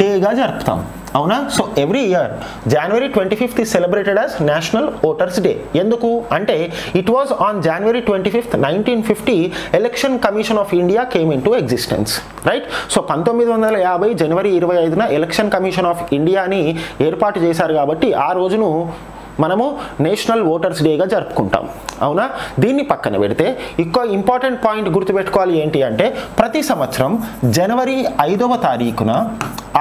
డేగా జరుపుతాం, అవునా. So every year January 25 is celebrated as national voters day. ఎందుకు అంటే it was on January 25, 1950 election commission of India came into existence, right. So 1950 జనవరి 25న ఎలక్షన్ కమిషన్ ఆఫ్ ఇండియాని ఏర్పాటు చేశారు కాబట్టి ఆ రోజును మనము నేషనల్ ఓటర్స్ డేగా జరుపుకుంటాం, అవునా. దీన్ని పక్కన పెడితే ఇంకో ఇంపార్టెంట్ పాయింట్ గుర్తుపెట్టుకోవాలి, ఏంటి అంటే ప్రతి సంవత్సరం జనవరి 5వ తారీఖున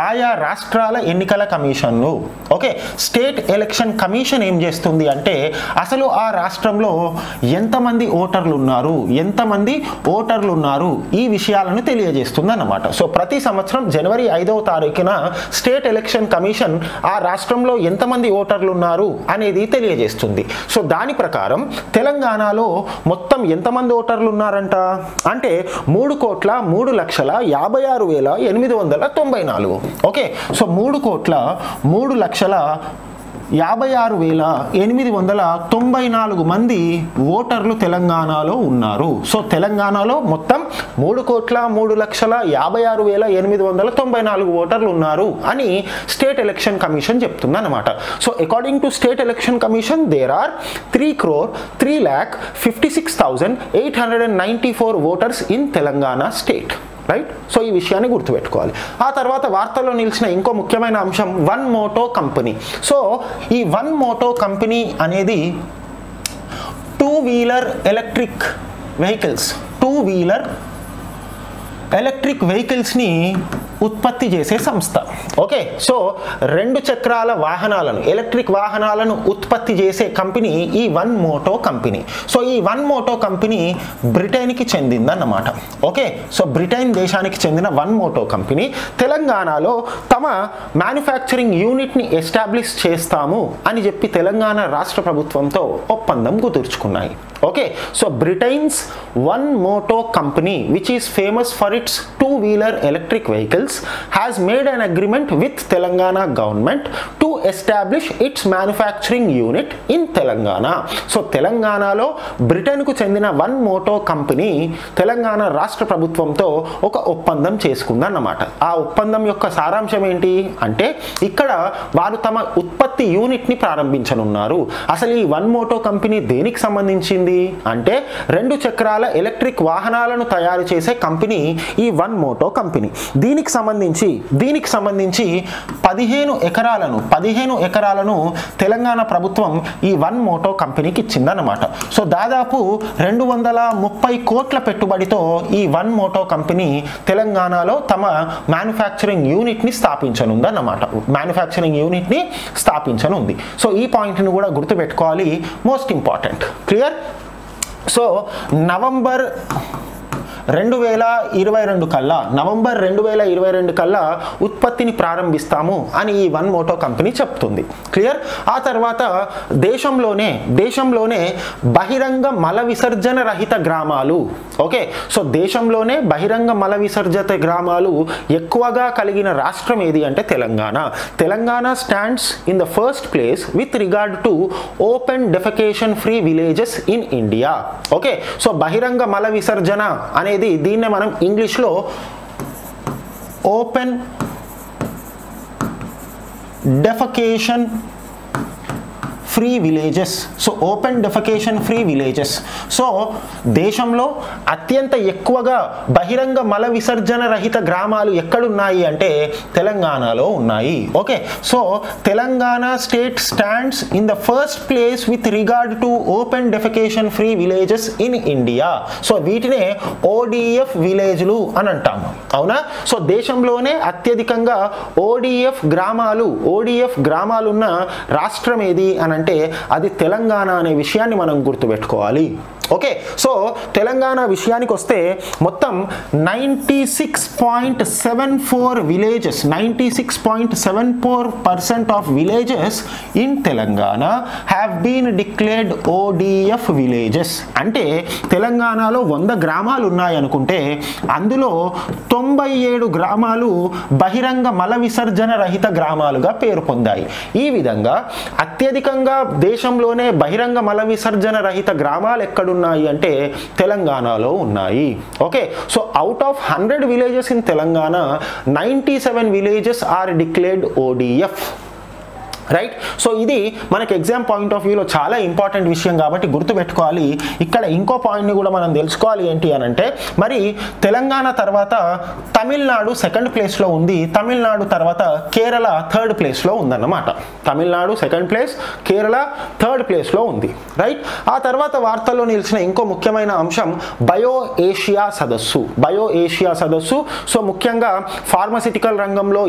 ఆయా రాష్ట్రాల ఎన్నికల కమిషన్లు, ఓకే స్టేట్ ఎలక్షన్ కమిషన్ ఏం చేస్తుంది అంటే అసలు ఆ రాష్ట్రంలో ఎంతమంది ఓటర్లు ఉన్నారు ఈ విషయాలను తెలియజేస్తుంది అన్నమాట. సో ప్రతి సంవత్సరం జనవరి 5వ తారీఖున స్టేట్ ఎలక్షన్ కమిషన్ ఆ రాష్ట్రంలో ఎంతమంది ఓటర్లు ఉన్నారు అనేది తెలియజేస్తుంది. సో దాని ప్రకారం తెలంగాణలో మొత్తం ఎంతమంది ఓటర్లు ఉన్నారంట అంటే 3,03,56,894. ఓకే సో 3,03,56,894 మంది ఓటర్లు తెలంగాణలో ఉన్నారు. సో తెలంగాణలో మొత్తం 3,03,56,894 ఓటర్లు ఉన్నారు అని స్టేట్ ఎలక్షన్ కమిషన్ చెప్తుంది అనమాట. So according to state election commission there are 3,03,56,894 voters in Telangana state, right. So ఈ విషయాన్ని గుర్తుపెట్టుకోవాలి. ఆ తర్వాత వార్తల్లో నిలిచిన ఇంకో ముఖ్యమైన అంశం వన్ మోటో కంపెనీ. సో ఈ వన్ మోటో కంపెనీ అనేది టూ వీలర్ ఎలక్ట్రిక్ వెహికల్స్ని ఉత్పత్తి చేసే సంస్థ. ఓకే, సో రెండు చక్రాల వాహనాలను, ఎలక్ట్రిక్ వాహనాలను ఉత్పత్తి చేసే కంపెనీ ఈ వన్ మోటో కంపెనీ. సో ఈ వన్ మోటో కంపెనీ బ్రిటన్కి చెందిందన్నమాట. ఓకే, సో బ్రిటన్ దేశానికి చెందిన వన్ మోటో కంపెనీ తెలంగాణలో తమ మ్యానుఫ్యాక్చరింగ్ యూనిట్ని ఎస్టాబ్లిష్ చేస్తాము అని చెప్పి తెలంగాణ రాష్ట్ర ప్రభుత్వంతో ఒప్పందం కుదుర్చుకున్నాయి. Okay, so Britain's వన్ మోటో company which is famous for its two-wheeler electric vehicles has made an agreement with Telangana government to establish its manufacturing unit in Telangana. So తెలంగాణలో బ్రిటన్కు చెందిన వన్ మోటో company Telangana రాష్ట్ర ప్రభుత్వంతో ఒక ఒప్పందం చేసుకుందన్నమాట. ఆ ఒప్పందం యొక్క సారాంశం ఏంటి అంటే ఇక్కడ వారు తమ ఉత్పత్తి యూనిట్ని ప్రారంభించనున్నారు. అసలు ఈ వన్ మోటో కంపెనీ దేనికి సంబంధించింది అంటే రెండు చక్రాల ఎలక్ట్రిక్ వాహనాలను తయారు చేసే కంపెనీ ఈ వన్ మోటో కంపెనీ. దీనికి సంబంధించి 15 ఎకరాలను తెలంగాణ ప్రభుత్వం ఈ వన్ మోటో కంపెనీకి ఇచ్చిందన్నమాట. సో దాదాపు 230 కోట్ల పెట్టుబడితో ఈ వన్ మోటో కంపెనీ తెలంగాణలో తమ మ్యానుఫ్యాక్చరింగ్ యూనిట్ని స్థాపించనుందన్నమాట. సో ఈ పాయింట్ని కూడా గుర్తుపెట్టుకోవాలి, most important. Clear? So November 2022 కల్లా ఉత్పత్తిని ప్రారంభిస్తాము అని ఈ వన్ మోటో కంపెనీ చెప్తుంది. క్లియర్? ఆ తర్వాత దేశంలోనే బహిరంగ మల విసర్జన రహిత గ్రామాలు, ఓకే, సో దేశంలోనే బహిరంగ మల విసర్జిత గ్రామాలు ఎక్కువగా కలిగిన రాష్ట్రం ఏది అంటే Telangana. Telangana stands in the first place with regard to open defecation free villages in India. Okay, so బహిరంగ మల విసర్జన అనేది దీన్నే మనం ఇంగ్లీష్లో open defecation free villages. So open defecation free villages, so దేశంలో అత్యంత ఎక్కువగా బహిరంగ మల విసర్జన రహిత గ్రామాలు ఎక్కడున్నాయి అంటే తెలంగాణలో ఉన్నాయి. Okay, so Telangana state stands in the first place with regard to open defecation free villages in India. So వీటినే ఓడిఎఫ్ విలేజ్లు అని అంటాము, అవునా? సో దేశంలోనే అత్యధికంగా ఓడిఎఫ్ గ్రామాలు ఉన్న రాష్ట్రం ఏది అని అంటే అది తెలంగాణ అనే విషయాన్ని మనం గుర్తుపెట్టుకోవాలి. ఓకే, సో తెలంగాణ విషయానికి వస్తే మొత్తం 96.74% of villages in Telangana have been declared ODF villages. అంటే తెలంగాణలో 100 గ్రామాలు ఉన్నాయనుకుంటే అందులో 97 గ్రామాలు బహిరంగ మల విసర్జన రహిత గ్రామాలుగా పేరు పొందాయి. ఈ విధంగా అత్యధికంగా దేశంలోనే బహిరంగ మల విసర్జన రహిత గ్రామాలు ఎక్కడ ఉన్నాయి అంటే తెలంగాణలో ఉన్నాయి. Okay, so out of 100 villages in Telangana 97 villages are declared ODF. Right? So ఇది మనకి ఎగ్జామ్ పాయింట్ ఆఫ్ వ్యూలో చాలా ఇంపార్టెంట్ విషయం కాబట్టి గుర్తుపెట్టుకోవాలి. ఇక్కడ ఇంకో పాయింట్ని కూడా మనం తెలుసుకోవాలి, ఏంటి అని అంటే మరి తెలంగాణ తర్వాత తమిళనాడు సెకండ్ ప్లేస్లో ఉంది, తమిళనాడు తర్వాత కేరళ థర్డ్ ప్లేస్లో ఉందన్నమాట. రైట్? ఆ తర్వాత వార్తల్లో నిలిచిన ఇంకో ముఖ్యమైన అంశం బయో ఏషియా సదస్సు. సో ముఖ్యంగా ఫార్మాసిటికల్ రంగంలో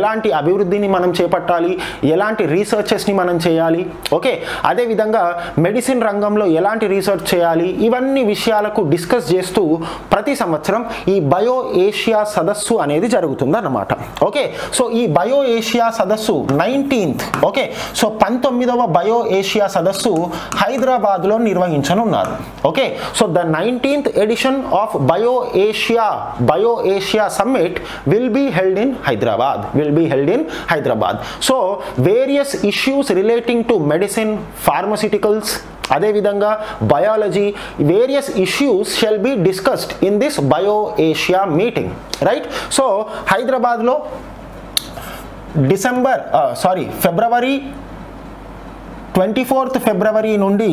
ఎలాంటి అభివృద్ధిని మనం చేపట్టాలి, ఎలాంటి రీసెర్చెస్ని మనం చేయాలి, ఓకే, అదేవిధంగా మెడిసిన్ రంగంలో ఎలాంటి రీసెర్చ్ చేయాలి, ఇవన్నీ విషయాలకు డిస్కస్ చేస్తూ ప్రతి సంవత్సరం ఈ బయో ఏషియా సదస్సు అనేది జరుగుతుందన్నమాట. ఓకే, సో ఈ బయో ఏషియా సదస్సు 19th, ఓకే, సో 19వ బయో ఏషియా సదస్సు హైదరాబాద్లో నిర్వహించనున్నారు. Okay, so the 19th edition of బయో ఏషియా summit will be held in Hyderabad. So various issues relating to medicine, pharmaceuticals, అదేవిధంగా biology, various issues shall be discussed in this బయో ఏషియా meeting. Right? So హైదరాబాద్లో ఫిబ్రవరి 24 నుండి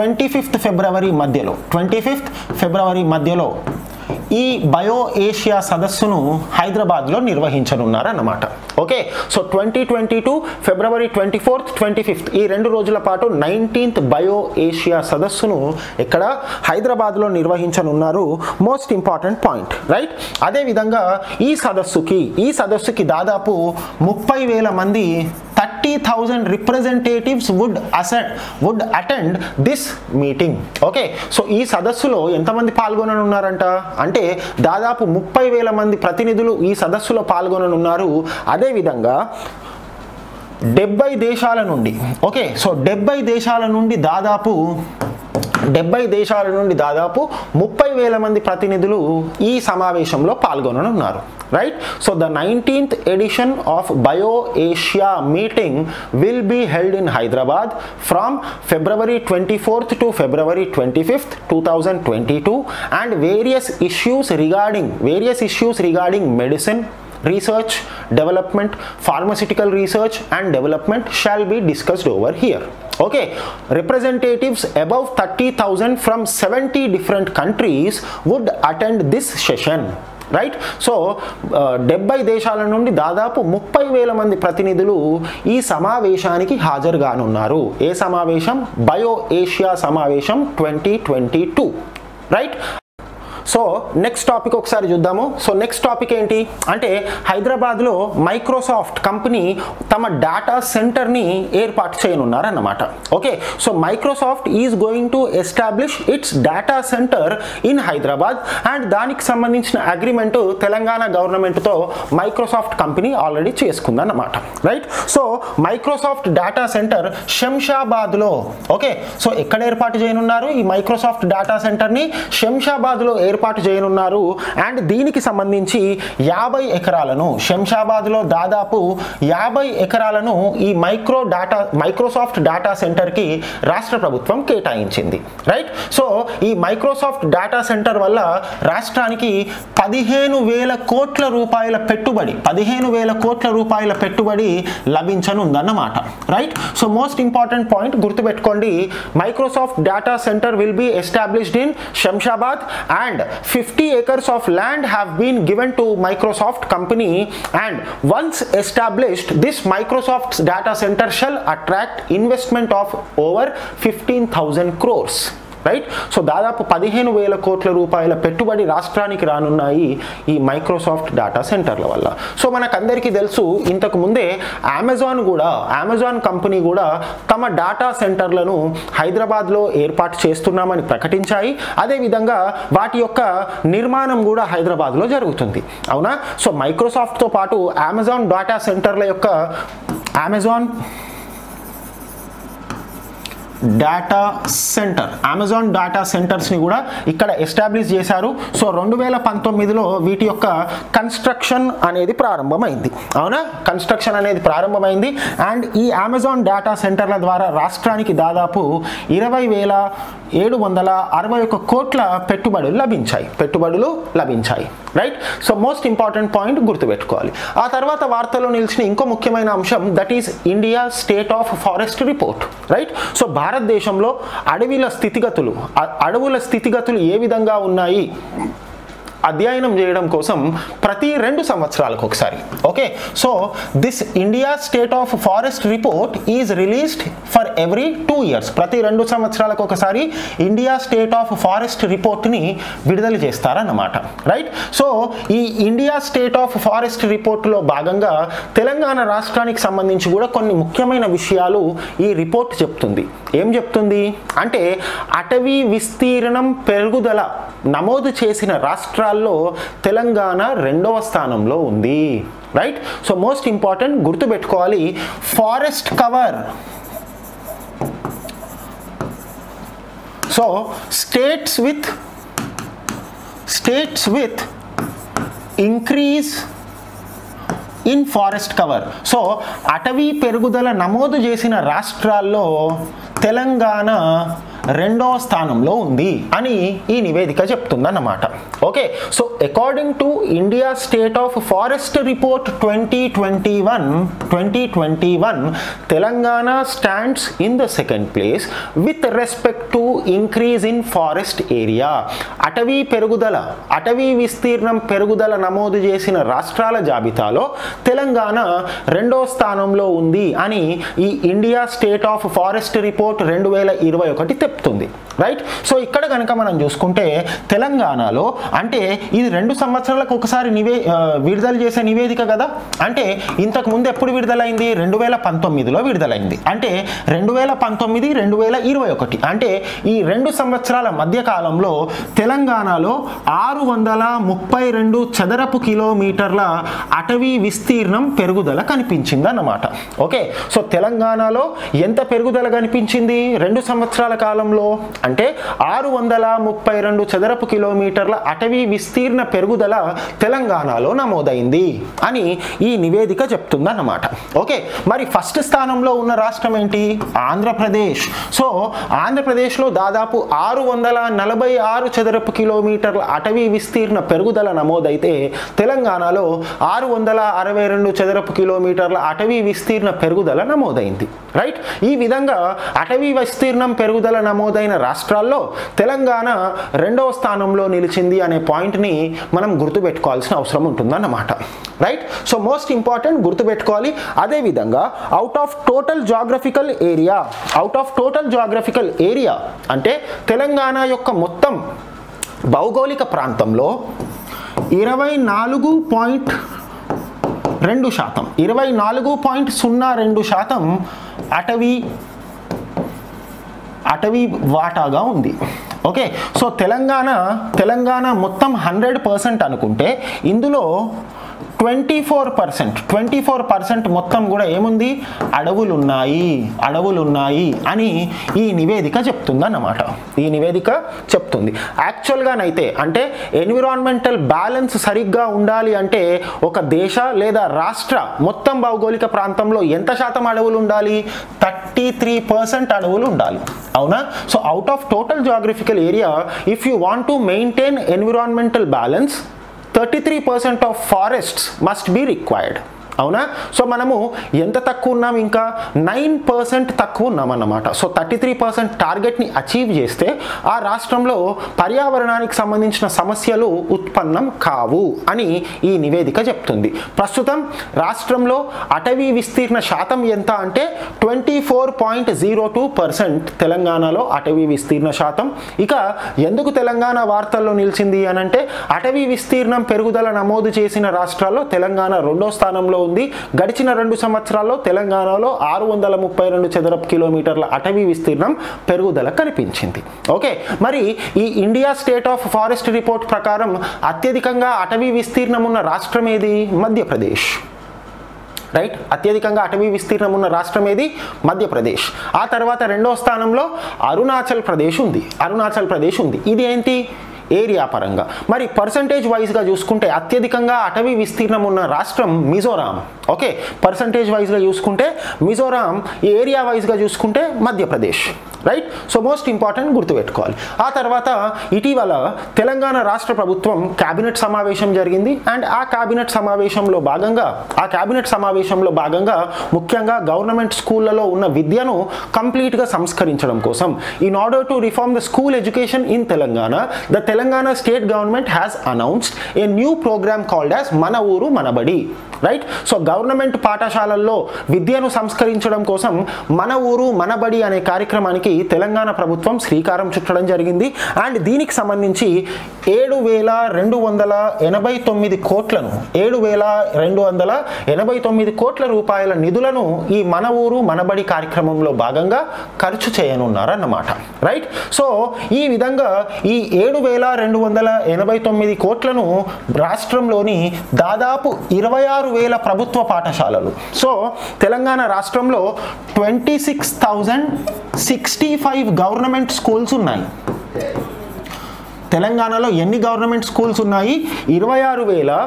25 ఫిబ్రవరి మధ్యలో ఈ బయో ఏషియా సదస్సును హైదరాబాద్లో నిర్వహించనున్నారన్నమాట. Okay, so 2022 February 24th, 25th ఈ రెండు రోజుల పాటు 19th బయో ఏషియా సదస్సును ఇక్కడ హైదరాబాద్లో నిర్వహించనున్నారు. Most important point, right. అదేవిధంగా ఈ సదస్సుకి దాదాపు 30,000 మంది 30,000 representatives would attend this meeting. Okay, so ఈ సదస్సులో ఎంతమంది పాల్గొననున్నారంట అంటే దాదాపు 30,000 మంది ప్రతినిధులు ఈ సదస్సులో పాల్గొననున్నారు. అదేవిధంగా 70 దేశాల నుండి, ఓకే, సో 70 దేశాల నుండి దాదాపు 30,000 మంది ప్రతినిధులు ఈ సమావేశంలో పాల్గొననున్నారు, right. So the 19th edition of బయో ఏషియా meeting will be held in Hyderabad from February 24th to February 25th, 2022 and various issues regarding medicine research, development, pharmaceutical research and development shall be discussed over here. Okay, representatives above 30,000 from 70 different countries would attend this session. Right, so 70 దేశాల నుండి దాదాపు 30,000 మంది ప్రతినిధులు ఈ సమావేశానికి హాజరుగానున్నారు. ఏ సమావేశం? బయో ఏషియా సమావేశం 2022, రైట్. సో నెక్స్ట్ టాపిక్ ఒకసారి చూద్దాము. సో నెక్స్ట్ టాపిక్ ఏంటి అంటే హైదరాబాద్లో మైక్రోసాఫ్ట్ కంపెనీ తమ డేటా సెంటర్ని ఏర్పాటు చేయనున్నారన్నమాట. Okay, so మైక్రోసాఫ్ట్ is going to establish its data centre in Hyderabad and దానికి సంబంధించిన అగ్రిమెంట్ తెలంగాణ గవర్నమెంట్తో మైక్రోసాఫ్ట్ కంపెనీ ఆల్రెడీ చేసుకుందన్నమాట, right. So మైక్రోసాఫ్ట్ data centre శంషాబాద్లో, ఓకే, సో ఎక్కడ ఏర్పాటు చేయనున్నారు? ఈ మైక్రోసాఫ్ట్ డేటా సెంటర్ని శంషాబాద్లో ఏర్పాటు చేయనున్నారు అండ్ దీనికి సంబంధించి 50 ఎకరాలను శంషాబాద్లో దాదాపు 50 ఎకరాలను ఈ మైక్రోసాఫ్ట్ డేటా సెంటర్కి రాష్ట్ర ప్రభుత్వం కేటాయించింది, రైట్. సో ఈ మైక్రోసాఫ్ట్ డేటా సెంటర్ వల్ల రాష్ట్రానికి 15,000 కోట్ల రూపాయల పెట్టుబడి 15,000 కోట్ల రూపాయల పెట్టుబడి లభించనుందన్నమాట, right. So most important point గుర్తుపెట్టుకోండి, మైక్రోసాఫ్ట్ data centre will be established in శంషాబాద్ and 50 acres of land have been given to Microsoft company and once established this Microsoft's data center shall attract investment of over 15,000 crores, right. So దాదాపు 15,000 కోట్ల రూపాయల పెట్టుబడి రాష్ట్రానికి రానున్నాయి ఈ మైక్రోసాఫ్ట్ data సెంటర్ల వల్ల. So మనకందరికీ తెలుసు, ఇంతకు ముందే అమెజాన్ కంపెనీ కూడా తమ డేటా సెంటర్లను హైదరాబాద్లో ఏర్పాటు చేస్తున్నామని ప్రకటించాయి. అదేవిధంగా వాటి యొక్క నిర్మాణం కూడా హైదరాబాద్లో జరుగుతుంది, అవునా. సో మైక్రోసాఫ్ట్తో పాటు అమెజాన్ డేటా సెంటర్ల యొక్క అమెజాన్ డేటా సెంటర్స్ని కూడా ఇక్కడ ఎస్టాబ్లిష్ చేశారు. సో 2019లో వీటి యొక్క కన్స్ట్రక్షన్ అనేది ప్రారంభమైంది, అవునా. అండ్ ఈ అమెజాన్ డేటా సెంటర్ల ద్వారా రాష్ట్రానికి దాదాపు 20,761 కోట్ల పెట్టుబడులు లభించాయి, right. So most important point గుర్తుపెట్టుకోవాలి. ఆ తర్వాత వార్తల్లో నిలిచిన ఇంకో ముఖ్యమైన అంశం, that is India state of forest report, right. So భారతదేశంలో అడవుల స్థితిగతులు ఏ విధంగా ఉన్నాయి అధ్యయనం చేయడం కోసం ప్రతి 2 సంవత్సరాలకు ఒకసారి, okay, so this India state of forest report is released for every 2 years. ప్రతి 2 సంవత్సరాలకు ఒకసారి ఇండియా స్టేట్ ఆఫ్ ఫారెస్ట్ రిపోర్ట్ని విడుదల చేస్తారన్నమాట, రైట్. సో ఈ ఇండియా స్టేట్ ఆఫ్ ఫారెస్ట్ రిపోర్ట్లో భాగంగా తెలంగాణ రాష్ట్రానికి సంబంధించి కూడా కొన్ని ముఖ్యమైన విషయాలు ఈ రిపోర్ట్ చెప్తుంది. ఏం చెప్తుంది అంటే అటవీ విస్తీర్ణం పెరుగుదల నమోదు చేసిన రాష్ట్రాలు తెలంగాణ 2వ స్థానంలో ఉంది, రైట్. సో మోస్ట్ ఇంపార్టెంట్ గుర్తుపెట్టుకోవాలి, states with increase in forest cover. So అటవీ పెరుగుదల నమోదు చేసిన రాష్ట్రాల్లో తెలంగాణ 2వ స్థానంలో ఉంది అని ఈ నివేదిక చెప్తుందన్నమాట, Okay, so according to India State of Forest Report 2021, Telangana stands in the second place with respect to increase in forest area. అటవీ విస్తీర్ణం పెరుగుదల నమోదు చేసిన రాష్ట్రాల జాబితాలో తెలంగాణ రెండో స్థానంలో ఉంది అని ఈ India state of forest report 2021 చెప్తుంది. రైట్, సో ఇక్కడ కనుక మనం చూసుకుంటే తెలంగాణలో అంటే ఇది 2 సంవత్సరాలకు ఒకసారి విడుదల చేసే నివేదిక కదా, అంటే ఇంతకు ముందు ఎప్పుడు విడుదలైంది, 2019లో విడుదలైంది. అంటే 2019-2021 అంటే ఈ 2 సంవత్సరాల మధ్య కాలంలో తెలంగాణలో 632 చదరపు కిలోమీటర్ల అటవీ విస్తీర్ణం పెరుగుదల కనిపించింది అన్నమాట. ఓకే, సో తెలంగాణలో ఎంత పెరుగుదల కనిపించింది 2 సంవత్సరాల కాలంలో, అంటే 632 చదరపు కిలోమీటర్ల అటవీ విస్తీర్ణ పెరుగుదల తెలంగాణలో నమోదైంది అని ఈ నివేదిక చెప్తుందన్నమాట. ఓకే, మరి ఫస్ట్ స్థానంలో ఉన్న రాష్ట్రం ఏంటి, ఆంధ్రప్రదేశ్. సో ఆంధ్రప్రదేశ్లో దాదాపు 646 చదరపు కిలోమీటర్ల అటవీ విస్తీర్ణ పెరుగుదల నమోదైతే తెలంగాణలో 662 చదరపు కిలోమీటర్ల అటవీ విస్తీర్ణ పెరుగుదల నమోదైంది. రైట్, ఈ విధంగా అటవీ విస్తీర్ణం పెరుగుదల నమోదైన రాష్ట్రాల్లో తెలంగాణ 2వ స్థానంలో నిలిచింది అనే పాయింట్ని మనం గుర్తుపెట్టుకోవాల్సిన అవసరం ఉంటుందన్నమాట. రైట్, సో మోస్ట్ ఇంపార్టెంట్ గుర్తుపెట్టుకోవాలి. అదేవిధంగా out of total geographical area అంటే తెలంగాణ యొక్క మొత్తం భౌగోళిక ప్రాంతంలో 24.02% అటవీ వాటాగా ఉంది. ఓకే, సో తెలంగాణ మొత్తం 100% అనుకుంటే ఇందులో 24% మొత్తం కూడా ఏముంది, అడవులున్నాయి అని ఈ నివేదిక చెప్తుందన్నమాట. యాక్చువల్గానైతే అంటే ఎన్విరాన్మెంటల్ బ్యాలెన్స్ సరిగ్గా ఉండాలి అంటే ఒక దేశ లేదా రాష్ట్ర మొత్తం భౌగోళిక ప్రాంతంలో ఎంత శాతం అడవులు ఉండాలి, 33% అడవులు ఉండాలి. అవునా, so out of total geographical area if you want to maintain environmental balance 33% of forests must be required. అవునా, సో మనము ఎంత తక్కువ ఉన్నాం, ఇంకా 9% తక్కువ ఉన్నాం అన్నమాట. సో 33% టార్గెట్ని అచీవ్ చేస్తే ఆ రాష్ట్రంలో పర్యావరణానికి సంబంధించిన సమస్యలు ఉత్పన్నం కావు అని ఈ నివేదిక చెప్తుంది. ప్రస్తుతం రాష్ట్రంలో అటవీ విస్తీర్ణ శాతం ఎంత అంటే 24.02% తెలంగాణలో అటవీ విస్తీర్ణ శాతం. ఇక ఎందుకు తెలంగాణ వార్తల్లో నిలిచింది అనంటే అటవీ విస్తీర్ణం పెరుగుదల నమోదు చేసిన రాష్ట్రాల్లో తెలంగాణ 2వ స్థానంలో ఉంది. గడిచిన 2 సంవత్సరాల్లో తెలంగాణలో 632 చదరపు కిలోమీటర్ల అటవీ విస్తీర్ణం పెరుగుదల కనిపించింది. ఓకే, మరి ఈ India state of forest report ప్రకారం అత్యధికంగా అటవీ విస్తీర్ణం ఉన్న రాష్ట్రం ఏది, మధ్యప్రదేశ్. రైట్, అత్యధికంగా అటవీ విస్తీర్ణం ఉన్న రాష్ట్రం ఏది, మధ్యప్రదేశ్. ఆ తర్వాత 2వ స్థానంలో అరుణాచల్ ప్రదేశ్ ఉంది. ఇది ఏంటి, ఏరియా పరంగా. మరి పర్సంటేజ్ వైజ్గా చూసుకుంటే అత్యధికంగా అటవీ విస్తీర్ణం ఉన్న రాష్ట్రం మిజోరాం. ఓకే, పర్సంటేజ్ వైజ్గా చూసుకుంటే మిజోరాం, ఏరియా వైజ్గా చూసుకుంటే Madhya Pradesh. Right, so most important గుర్తుపెట్టుకోవాలి. ఆ తర్వాత ఇటీవల తెలంగాణ రాష్ట్ర ప్రభుత్వం క్యాబినెట్ సమావేశం జరిగింది అండ్ ఆ క్యాబినెట్ సమావేశంలో భాగంగా ముఖ్యంగా గవర్నమెంట్ స్కూళ్ళలో ఉన్న విద్యను కంప్లీట్గా సంస్కరించడం కోసం in order to reform the school education in Telangana the Telangana state government has announced a new program called as Mana Uru, Mana Badi. Right? So government పాఠశాలల్లో విద్యను సంస్కరించడం కోసం మన ఊరు మనబడి అనే కార్యక్రమానికి తెలంగాణ ప్రభుత్వం శ్రీకారం చుట్టడం జరిగింది. అండ్ దీనికి సంబంధించి 7,289 కోట్ల నిధులను ఈ మన ఊరు మనబడి కార్యక్రమంలో భాగంగా ఖర్చు చేయనున్నారన్నమాట. రైట్, సో ఈ విధంగా ఈ 7,289 కోట్లను రాష్ట్రంలోని దాదాపు 26,000 ప్రభుత్వ పాఠశాలలు, సో తెలంగాణ రాష్ట్రంలో 26,065 గవర్నమెంట్ స్కూల్స్ ఉన్నాయి. తెలంగాణలో ఎన్ని గవర్నమెంట్ స్కూల్స్ ఉన్నాయి, 26,000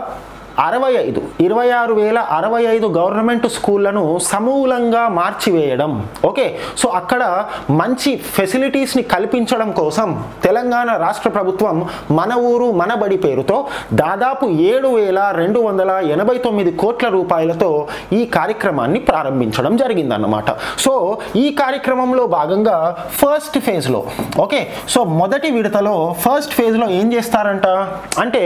25,065 గవర్నమెంట్ స్కూళ్లను సమూలంగా మార్చివేయడం. ఓకే, సో అక్కడ మంచి ఫెసిలిటీస్ ని కల్పించడం కోసం తెలంగాణ రాష్ట్ర ప్రభుత్వం మన ఊరు మన బడి పేరుతో దాదాపు 7,289 కోట్ల రూపాయలతో ఈ కార్యక్రమాన్ని ప్రారంభించడం జరిగిందన్నమాట. సో ఈ కార్యక్రమంలో భాగంగా ఫస్ట్ ఫేజ్ లో ఓకే, సో మొదటి విడతలో ఫస్ట్ ఫేజ్ లో ఏం చేస్తారంట అంటే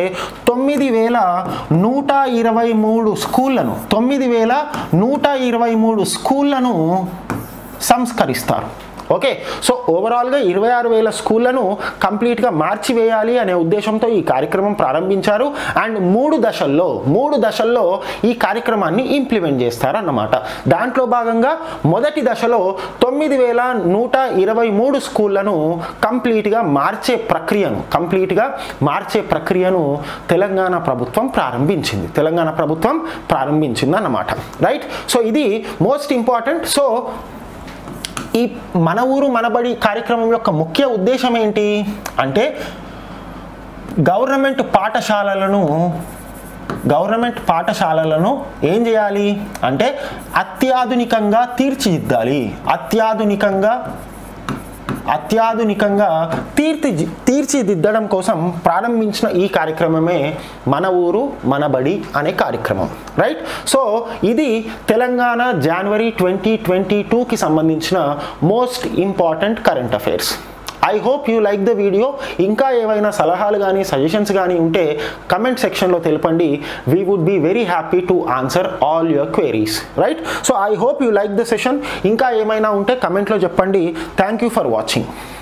9,123 స్కూళ్లను సంస్కరిస్తారు. ఓకే, సో ఓవరాల్గా 26,000 స్కూళ్లను కంప్లీట్గా మార్చివేయాలి అనే ఉద్దేశంతో ఈ కార్యక్రమం ప్రారంభించారు. అండ్ మూడు దశల్లో ఈ కార్యక్రమాన్ని ఇంప్లిమెంట్ చేస్తారన్నమాట. దాంట్లో భాగంగా మొదటి దశలో 9,123 స్కూళ్లను కంప్లీట్గా మార్చే ప్రక్రియను తెలంగాణ ప్రభుత్వం ప్రారంభించింది అన్నమాట. రైట్, సో ఇది మోస్ట్ ఇంపార్టెంట్. సో ఈ మన ఊరు మన బడి కార్యక్రమం యొక్క ముఖ్య ఉద్దేశం ఏంటి అంటే గవర్నమెంట్ పాఠశాలలను ఏం చేయాలి అంటే అత్యాధునికంగా తీర్చిదిద్దడం కోసం ప్రారంభించిన ఈ కార్యక్రమమే మన ఊరు మన బడి అనే కార్యక్రమం. రైట్, సో ఇది తెలంగాణ జనవరి 2022కి సంబంధించిన most important current affairs. I hope you like the video. ఇంకా ఏవైనా సలహాలు కానీ సజెషన్స్ కానీ ఉంటే కమెంట్ సెక్షన్లో తెలపండి. We would be very happy to answer all your queries. Right, so I hope you like the session. ఇంకా ఏమైనా ఉంటే కమెంట్లో చెప్పండి. Thank you for watching.